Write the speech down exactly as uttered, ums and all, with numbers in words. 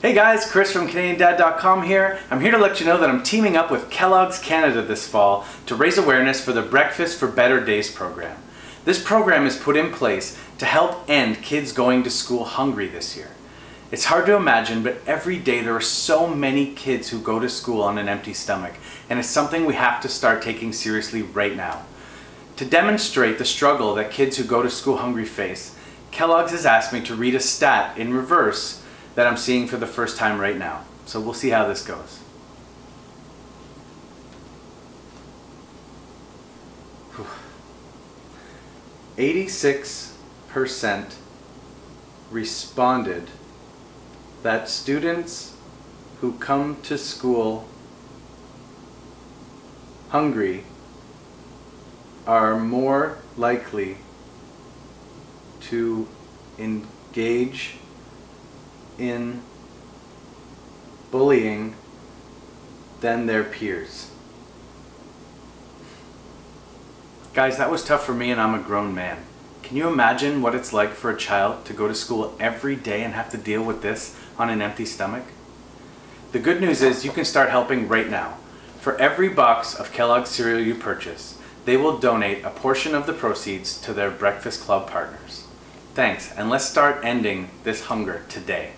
Hey guys, Chris from Canadian Dad dot com here. I'm here to let you know that I'm teaming up with Kellogg's Canada this fall to raise awareness for the Breakfast for Better Days program. This program is put in place to help end kids going to school hungry this year. It's hard to imagine, but every day there are so many kids who go to school on an empty stomach, and it's something we have to start taking seriously right now. To demonstrate the struggle that kids who go to school hungry face, Kellogg's has asked me to read a stat in reverse that I'm seeing for the first time right now. So we'll see how this goes. eighty-six percent responded that students who come to school hungry are more likely to engage in bullying than their peers. Guys, that was tough for me, and I'm a grown man. Can you imagine what it's like for a child to go to school every day and have to deal with this on an empty stomach? The good news is you can start helping right now. For every box of Kellogg's cereal you purchase, they will donate a portion of the proceeds to their Breakfast Club partners. Thanks, and let's start ending this hunger today.